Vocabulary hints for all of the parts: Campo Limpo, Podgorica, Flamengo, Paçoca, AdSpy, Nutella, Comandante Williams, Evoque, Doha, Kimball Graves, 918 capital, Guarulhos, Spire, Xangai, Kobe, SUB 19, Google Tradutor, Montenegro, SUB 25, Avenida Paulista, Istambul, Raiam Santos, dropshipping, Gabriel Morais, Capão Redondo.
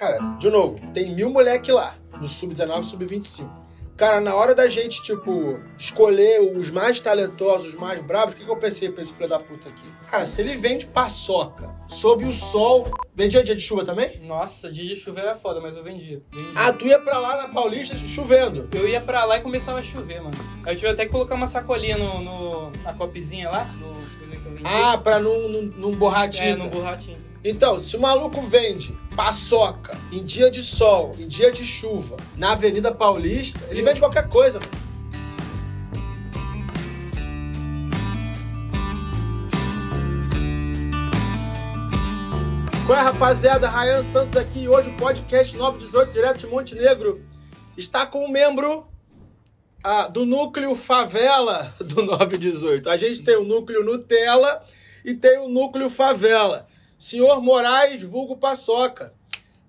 Cara, de novo, tem 1000 moleque lá, do sub 19 e sub 25. Cara, na hora da gente, tipo, escolher os mais talentosos, os mais bravos, o que eu pensei pra esse filho da puta aqui? Cara, se ele vende paçoca, sob o sol... Vendia dia de chuva também? Nossa, dia de chuva era foda, mas eu vendia. Ah, tu ia pra lá na Paulista chovendo? Eu ia pra lá e começava a chover, mano. Eu tive até que colocar uma sacolinha na copizinha lá, Ah, pra não borrar a tinta. É, não borrar a tinta. Então, se o maluco vende paçoca em dia de sol, em dia de chuva, na Avenida Paulista, ele vende qualquer coisa, mano. Olá, rapaziada, Raiam Santos aqui. Hoje o podcast 918 direto de Montenegro está com um membro do núcleo favela do 918. A gente tem o núcleo Nutella e tem o núcleo favela. Senhor Morais, vulgo Paçoca,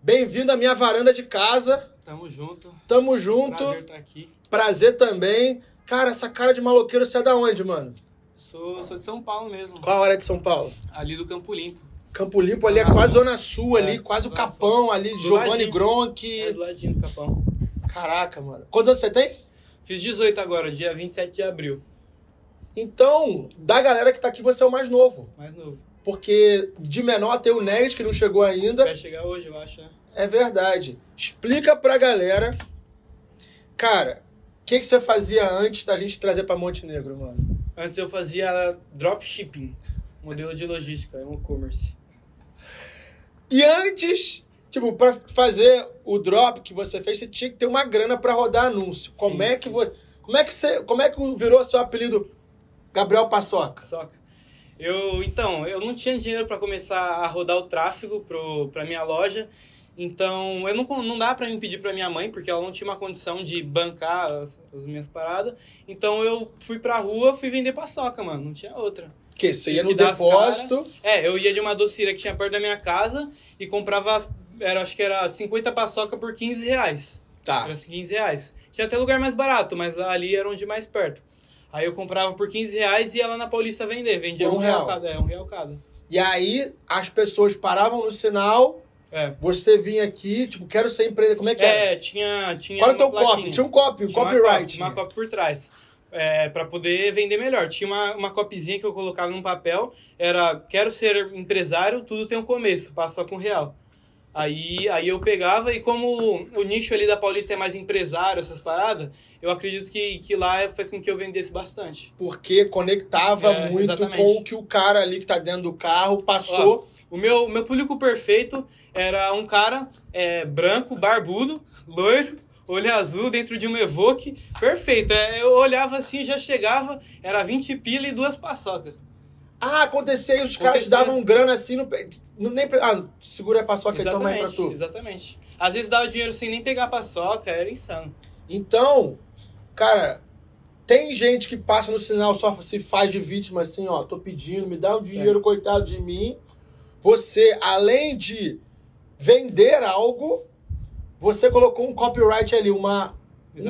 bem-vindo à minha varanda de casa. Tamo junto. Tamo junto. Prazer estar aqui. Prazer também. Cara, essa cara de maloqueiro, você é da onde, mano? Sou de São Paulo mesmo. Qual área de São Paulo? Ali do Campo Limpo. Campo Limpo ali é quase Zona Sul ali, quase o Capão sul. Ali, Giovanni Gronk. É, do ladinho do Capão. Caraca, mano. Quantos anos você tem? Fiz 18 agora, dia 27 de abril. Então, da galera que tá aqui, você é o mais novo. Mais novo. Porque de menor tem o Neres, que não chegou ainda. Vai chegar hoje, eu acho, né? É verdade. Explica pra galera. Cara, o que você fazia antes da gente trazer pra Montenegro, mano? Antes eu fazia dropshipping, modelo de logística, é um e-commerce. E antes, tipo, pra fazer o drop que você fez, você tinha que ter uma grana pra rodar anúncio. Como é que você... Como é que virou seu apelido Gabriel Paçoca? Eu não tinha dinheiro pra começar a rodar o tráfego pra minha loja. Então, não dá pra mim pedir pra minha mãe, porque ela não tinha uma condição de bancar as minhas paradas. Então, eu fui pra rua, fui vender paçoca, mano. Não tinha outra. Que você ia no depósito... eu ia de uma doceira que tinha perto da minha casa e comprava, acho que era 50 paçoca por 15 reais. Tá. Era 15 reais. Tinha até lugar mais barato, mas ali era onde mais perto. Aí eu comprava por 15 reais e ia lá na Paulista vender. Vendia por R$1 cada. É, R$1 cada. E aí as pessoas paravam no sinal... É. Você vinha aqui, tipo, quero ser empreendedor. Como é que é? Tinha. Qual era o teu copy? Tinha um copy, um copyright. Tinha uma copy por trás. Pra poder vender melhor. Tinha uma copyzinha que eu colocava num papel. Era, quero ser empresário, tudo tem um começo, passa com R$1. Aí eu pegava, e como o nicho ali da Paulista é mais empresário, essas paradas, eu acredito que lá fez com que eu vendesse bastante. Porque conectava muito, exatamente, com o que o cara ali que tá dentro do carro passou. Ó, o meu público perfeito era um cara branco, barbudo, loiro, olho azul, dentro de um Evoque. Perfeito. Eu olhava assim, já chegava, era 20 pila e 2 paçoca. Ah, acontecia e os caras davam grana assim, segura a paçoca, então vai pra tu. Exatamente. Às vezes dava dinheiro sem nem pegar a paçoca, era insano. Então, cara, tem gente que passa no sinal, só se faz de vítima assim, ó, tô pedindo, me dá o dinheiro, coitado de mim. Você, além de vender algo, você colocou um copyright ali, um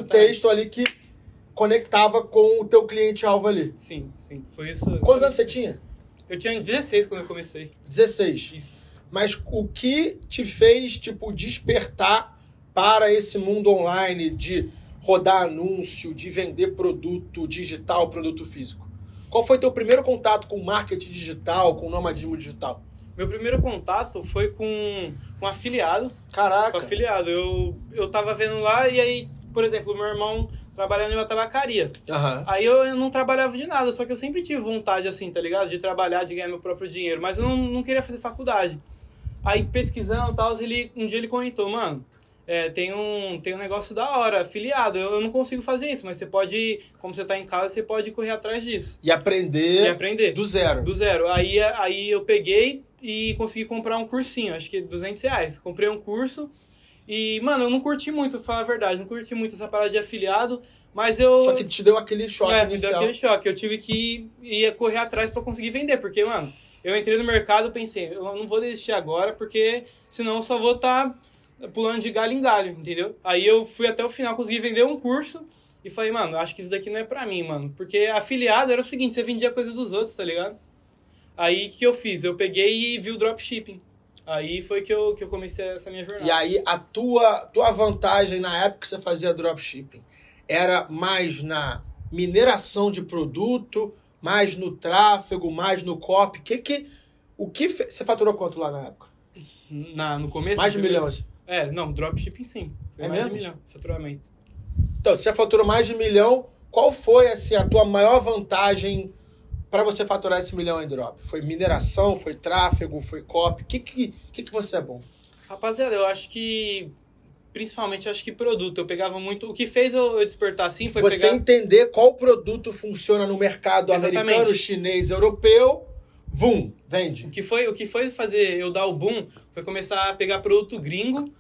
texto ali que conectava com o teu cliente-alvo ali. Sim, foi isso. Quantos anos você tinha? Eu tinha 16 quando eu comecei. 16? Isso. Mas o que te fez, tipo, despertar para esse mundo online de rodar anúncio, de vender produto digital, produto físico? Qual foi teu primeiro contato com marketing digital, com nomadismo digital? Meu primeiro contato foi com um afiliado. Caraca! Com afiliado. Eu tava vendo lá e aí, por exemplo, meu irmão trabalhando em uma tabacaria. Uhum. Aí eu não trabalhava de nada, só que eu sempre tive vontade, assim, tá ligado? De trabalhar, de ganhar meu próprio dinheiro. Mas eu não queria fazer faculdade. Aí pesquisando e tal, um dia ele comentou, mano, tem um negócio da hora, afiliado. Eu não consigo fazer isso, mas você pode, como você tá em casa, você pode correr atrás disso. E aprender. Do zero. Do zero. Aí eu peguei e consegui comprar um cursinho, acho que R$200. Comprei um curso e, mano, eu não curti muito, pra falar a verdade, não curti muito essa parada de afiliado, mas eu... Só que te deu aquele choque inicial. Me deu aquele choque, eu tive que ir correr atrás pra conseguir vender, porque, mano, eu entrei no mercado e pensei, eu não vou desistir agora, porque senão eu só vou estar pulando de galho em galho, entendeu? Aí eu fui até o final, consegui vender um curso e falei, mano, acho que isso daqui não é pra mim, mano, porque afiliado era o seguinte, você vendia coisa dos outros, tá ligado? Aí, o que eu fiz? Eu peguei e vi o dropshipping. Aí foi que eu comecei essa minha jornada. E aí a tua vantagem na época que você fazia dropshipping era mais na mineração de produto, mais no tráfego, mais no copy. Você faturou quanto lá na época? No começo? Mais de milhão. Não, dropshipping sim. Foi mais de milhão, faturamento. Então, você faturou mais de milhão, qual foi assim, a tua maior vantagem para você faturar esse milhão em drop? Foi mineração, foi tráfego, foi copy? Que você é bom? Rapaziada, eu acho que... Principalmente, acho que produto. Eu pegava muito... O que fez eu despertar assim foi você pegar... entender qual produto funciona no mercado americano, chinês, europeu. Boom! Vende. O que foi fazer eu dar o boom foi começar a pegar produto gringo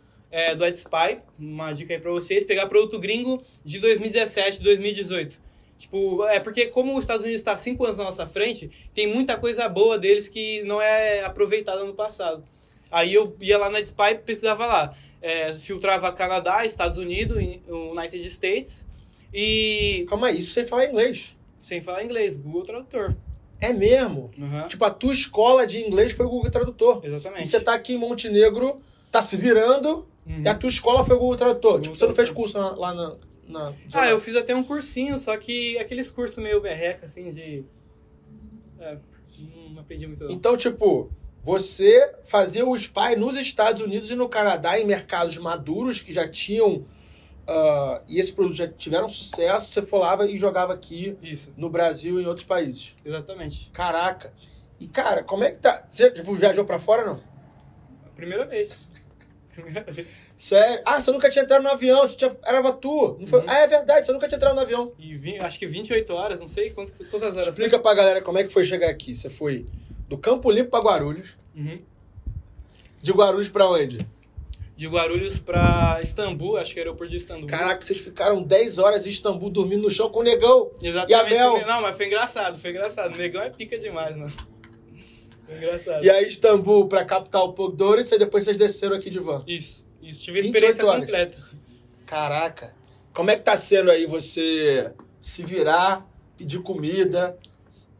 do AdSpy. Uma dica aí pra vocês. Pegar produto gringo de 2017, 2018. Tipo, porque como os Estados Unidos está 5 anos na nossa frente, tem muita coisa boa deles que não é aproveitada no passado. Aí eu ia lá na AdSpy e pesquisava lá. Filtrava Canadá, Estados Unidos, United States e... Calma aí, isso sem falar inglês. Sem falar inglês, Google Tradutor. É mesmo? Uhum. Tipo, a tua escola de inglês foi o Google Tradutor. Exatamente. E você tá aqui em Montenegro, tá se virando, uhum. E a tua escola foi o Google Tradutor. Tipo, você não fez curso lá na... eu fiz até um cursinho, só que aqueles cursos meio berreca, assim, de... Não aprendi muito não. Então, tipo, você fazia o Spire nos Estados Unidos e no Canadá, em mercados maduros que já tinham... e esse produto já tiveram sucesso, você falava e jogava aqui no Brasil e em outros países. Exatamente. Caraca. E, cara, como é que tá... Você viajou pra fora, não? Primeira vez. Sério? Ah, você nunca tinha entrado no avião, era Vatu. Não foi... Uhum. Ah, é verdade, você nunca tinha entrado no avião. E acho que 28 horas, não sei quantas horas. Explica pra galera como é que foi chegar aqui. Você foi do Campo Limpo pra Guarulhos. Uhum. De Guarulhos pra onde? De Guarulhos pra Istambul, acho que era o aeroporto de Istambul. Caraca, vocês ficaram 10 horas em Istambul dormindo no chão com o Negão. Exatamente. E a Mel. Não, mas foi engraçado. O Negão é pica demais, mano. Engraçado. E aí, Istambul pra capital Podgorica, e depois vocês desceram aqui de van. Isso. Tive a experiência completa. Caraca. Como é que tá sendo aí você se virar, pedir comida,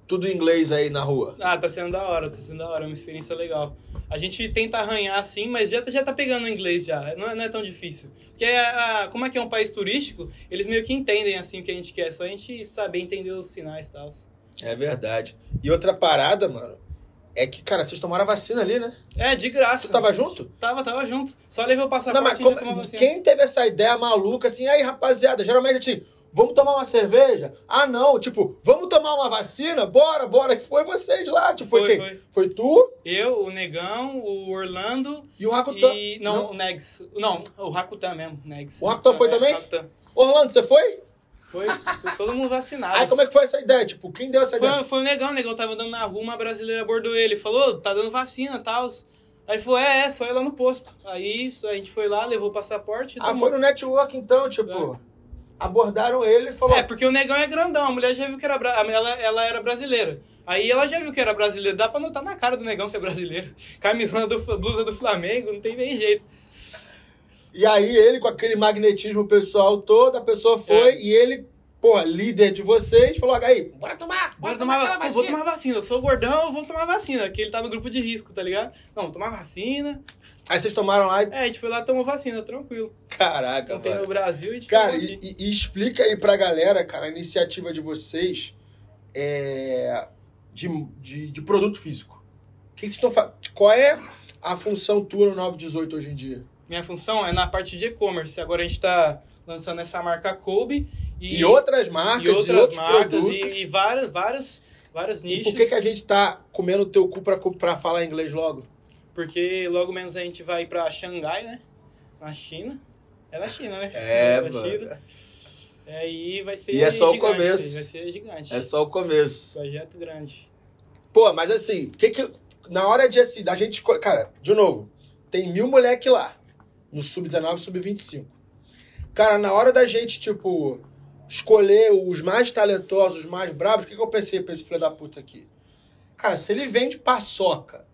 tudo em inglês aí na rua? Ah, tá sendo da hora. É uma experiência legal. A gente tenta arranhar assim, mas já tá pegando o inglês já. Não é tão difícil. Porque como é que é um país turístico, eles meio que entendem assim o que a gente quer. Só a gente saber entender os sinais e tal. É verdade. E outra parada, mano, é que, cara, vocês tomaram a vacina ali, né? É, de graça. Tu tava junto? Tava junto. Só levei o passaporte e tomou a vacina. Quem teve essa ideia maluca, assim, aí, rapaziada, geralmente assim, vamos tomar uma cerveja? Ah, não, tipo, vamos tomar uma vacina? Bora. E foi vocês lá, tipo, foi quem? Foi tu? Eu, o Negão, o Orlando... E o Rakutan. Não, o Negs. Não, o Rakutan mesmo, Negs. O Rakutan foi também? Rakutan. Orlando, você foi? Foi, todo mundo vacinado. Aí como é que foi essa ideia? Tipo, quem deu essa ideia? Foi o Negão tava andando na rua, uma brasileira abordou ele, falou, tá dando vacina e tal. Aí ele falou, só ir lá no posto. Aí a gente foi lá, levou o passaporte. Ah, foi no network então, tipo, abordaram ele e falou... porque o Negão é grandão, a mulher já viu que era ela era brasileira. Aí ela já viu que era brasileira, dá pra notar na cara do Negão que é brasileiro. Camisona, blusa do Flamengo, não tem nem jeito. E aí ele, com aquele magnetismo pessoal todo, a pessoa foi e ele, líder de vocês, falou, aí, bora tomar vacina. Vou tomar vacina, eu sou gordão, eu vou tomar vacina, que ele tá no grupo de risco, tá ligado? Não, vou tomar vacina. Aí vocês tomaram lá? A gente foi lá e tomou vacina, tranquilo. Caraca, mano. Não tem no Brasil, a gente tomou aqui. Cara, e explica aí pra galera, cara, a iniciativa de vocês de produto físico. O que vocês estão fazendo? Qual é a função tua no 918 hoje em dia? Minha função é na parte de e-commerce. Agora a gente está lançando essa marca Kobe. E outras marcas, e outros produtos. E vários nichos. E por que a gente está comendo o teu cu para falar inglês logo? Porque logo menos a gente vai para Xangai, né? Na China. É na China, né? China. E vai ser gigante. Só o começo. Vai ser gigante. É só o começo. Projeto grande. Pô, mas assim, na hora de assim, a gente... Cara, de novo, tem 1000 moleque lá. No SUB 19 e SUB 25. Cara, na hora da gente, tipo, escolher os mais talentosos, os mais bravos, o que eu pensei pra esse filho da puta aqui? Cara, se ele vende paçoca,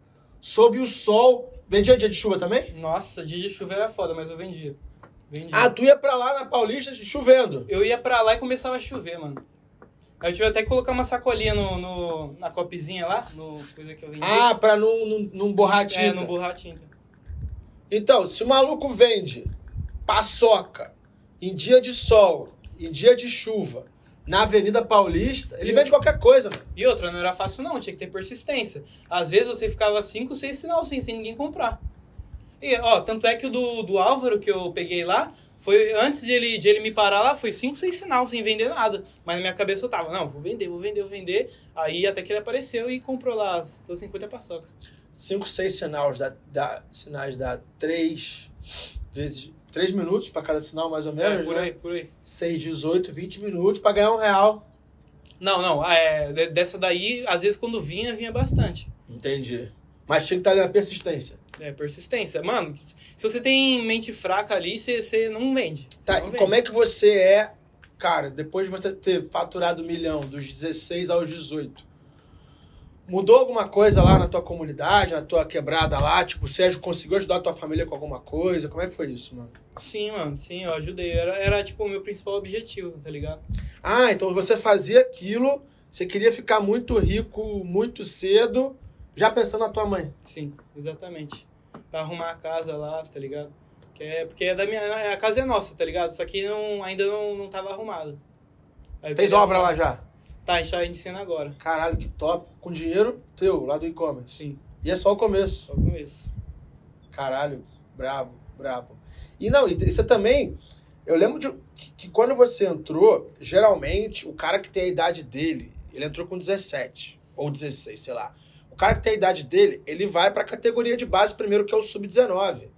sob o sol... Vendia dia de chuva também? Nossa, dia de chuva era foda, mas eu vendia. Ah, tu ia pra lá na Paulista chovendo? Eu ia pra lá e começava a chover, mano. Aí eu tive até que colocar uma sacolinha na copizinha lá, coisa que eu vendia. Ah, pra não borrar tinta. Não borrar tinta. Então, se o maluco vende paçoca em dia de sol, em dia de chuva, na Avenida Paulista, ele vende qualquer coisa, mano. E outra, não era fácil não, tinha que ter persistência. Às vezes você ficava 5, 6 sinal sem ninguém comprar. E, ó, tanto é que o do Álvaro que eu peguei lá, foi antes de ele me parar lá, foi 5, 6 sinal sem vender nada. Mas na minha cabeça eu tava, não, vou vender. Aí até que ele apareceu e comprou lá as 250 paçoca. 5, 6 sinais dá 3 vezes... 3 minutos para cada sinal, mais ou menos, por aí, né? Por aí. 6, 18, 20 minutos para ganhar R$1. Não. Dessa daí, às vezes, quando vinha bastante. Entendi. Mas tinha que estar na persistência. Persistência. Mano, se você tem mente fraca ali, você não vende. Tá, e como é que você é... Cara, depois de você ter faturado 1 milhão, dos 16 aos 18... Mudou alguma coisa lá na tua comunidade, na tua quebrada lá? Tipo, o Sérgio conseguiu ajudar a tua família com alguma coisa? Como é que foi isso, mano? Sim, eu ajudei. Era tipo, o meu principal objetivo, tá ligado? Ah, então você fazia aquilo, você queria ficar muito rico, muito cedo, já pensando na tua mãe. Sim, exatamente. Pra arrumar a casa lá, tá ligado? Porque a casa é nossa, tá ligado? Só que ainda não tava arrumada. Fez obra lá já? Tá, a gente tá iniciando agora. Caralho, que top. Com dinheiro teu, lá do e-commerce. Sim. E é só o começo. Só o começo. Caralho, brabo. E você também... Eu lembro que quando você entrou, geralmente, o cara que tem a idade dele, ele entrou com 17 ou 16, sei lá. O cara que tem a idade dele, ele vai pra categoria de base primeiro, que é o SUB 19.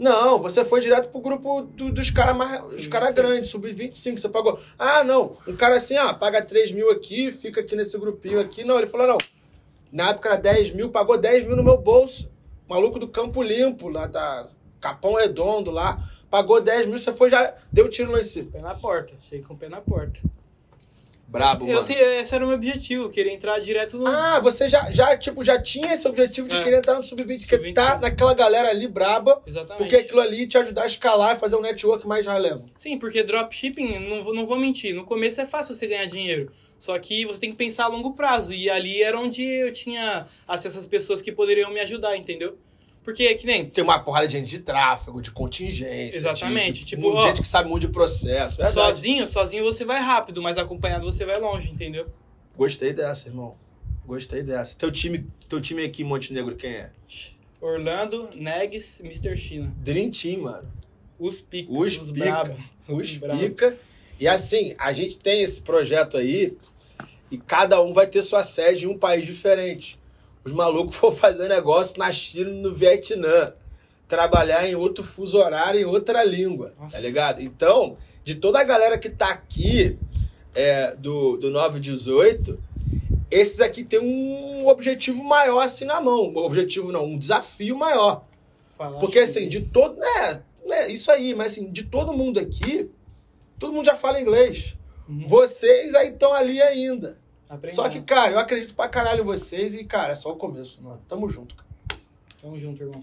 Não, você foi direto pro grupo dos caras grandes, SUB 25, você pagou. Ah, não, um cara assim, paga 3 mil aqui, fica aqui nesse grupinho aqui. Não, ele falou, não, na época era 10 mil, pagou 10 mil no meu bolso. O maluco do Campo Limpo, lá da Capão Redondo, lá, pagou 10 mil, você foi já, deu tiro lá em cima. Pé na porta, cheguei com o pé na porta. Brabo, mano. Esse era o meu objetivo, querer entrar direto no... Ah, você já tinha esse objetivo de querer entrar no Sub-20, que tá naquela galera ali braba. Exatamente. Porque aquilo ali te ajudar a escalar e fazer um network mais relevante. Sim, porque dropshipping, não vou mentir, no começo é fácil você ganhar dinheiro. Só que você tem que pensar a longo prazo. E ali era onde eu tinha acesso às pessoas que poderiam me ajudar, entendeu? Porque é que nem... Tem uma porrada de gente de tráfego, de contingência. Exatamente. Tipo, gente que sabe muito de processo. É sozinho você vai rápido, mas acompanhado você vai longe, entendeu? Gostei dessa, irmão. Gostei dessa. Teu time aqui em Montenegro, quem é? Orlando, Negs, Mr. China. Dream Team, mano. Os pica. E assim, a gente tem esse projeto aí e cada um vai ter sua sede em um país diferente. Os malucos foram fazer negócio na China, no Vietnã. Trabalhar em outro fuso horário, em outra língua. Nossa. Tá ligado? Então, de toda a galera que tá aqui, do 918, esses aqui tem um objetivo maior assim na mão. Objetivo não, um desafio maior. Falar porque assim, de todo... Né, isso aí, mas assim, de todo mundo aqui, todo mundo já fala inglês. Uhum. Vocês aí estão ali ainda. Aprender. Só que, cara, eu acredito pra caralho em vocês e, cara, é só o começo, mano. Tamo junto, cara. Tamo junto, irmão.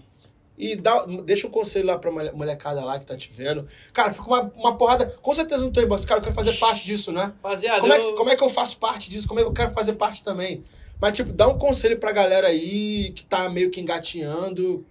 E deixa um conselho lá pra molecada lá que tá te vendo. Cara, fica uma porrada... Com certeza não tô em bosta. Cara, eu quero fazer parte disso, né? Rapaziada, como é que eu faço parte disso? Como é que eu quero fazer parte também? Mas, tipo, dá um conselho pra galera aí que tá meio que engatinhando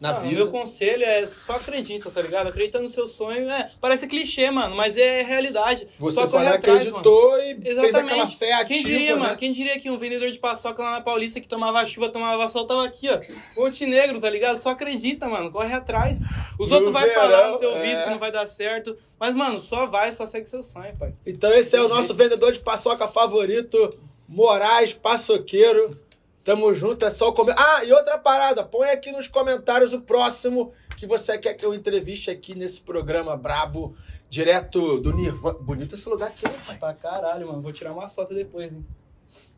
na vida. Meu conselho é só acredita, tá ligado? Acredita no seu sonho. Parece clichê, mano, mas é realidade. Você foi lá, acreditou, mano. E exatamente. Fez aquela fé ativa. Quem diria, né? Mano? Quem diria que um vendedor de paçoca lá na Paulista que tomava chuva, tomava sol, tava aqui, ó. Montenegro, tá ligado? Só acredita, mano. Corre atrás. Os outros vão falar no seu vídeo que não vai dar certo. Mas, mano, só vai, só segue seu sonho, pai. Então esse é o nosso vendedor de paçoca favorito, Morais, paçoqueiro. Tamo junto, é só o começo. E outra parada, põe aqui nos comentários o próximo que você quer que eu entreviste aqui nesse programa brabo, direto do Nirvana. Bonito esse lugar aqui, né, pai? Pra caralho, mano. Vou tirar umas fotos depois, hein?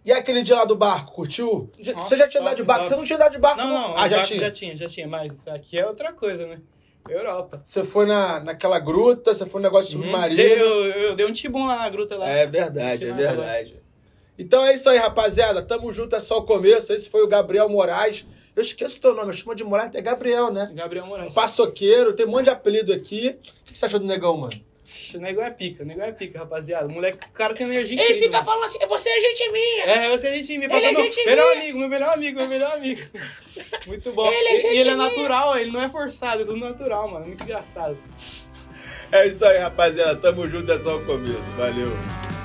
E aquele dia lá do barco, curtiu? Nossa, você já tinha andado de barco? Você não tinha andado de barco? Não. Já tinha. Mas aqui é outra coisa, né? Europa. Você foi naquela gruta, você foi no negócio submarino. Eu dei um tibum lá na gruta. Lá. É verdade. Então é isso aí, rapaziada. Tamo junto, é só o começo. Esse foi o Gabriel Morais. Eu esqueço o teu nome, eu chamo de Morais. É Gabriel, né? Gabriel Morais. Paçoqueiro, tem um monte de apelido aqui. O que você achou do negão, mano? O negão é pica, rapaziada. O moleque, o cara tem energia incrível. Ele fica falando assim, você é gente minha. É, você é gente minha. Ele é gente minha. Meu melhor amigo. Muito bom. Ele é natural, ele não é forçado, é tudo natural, mano. Muito engraçado. É isso aí, rapaziada. Tamo junto, é só o começo. Valeu.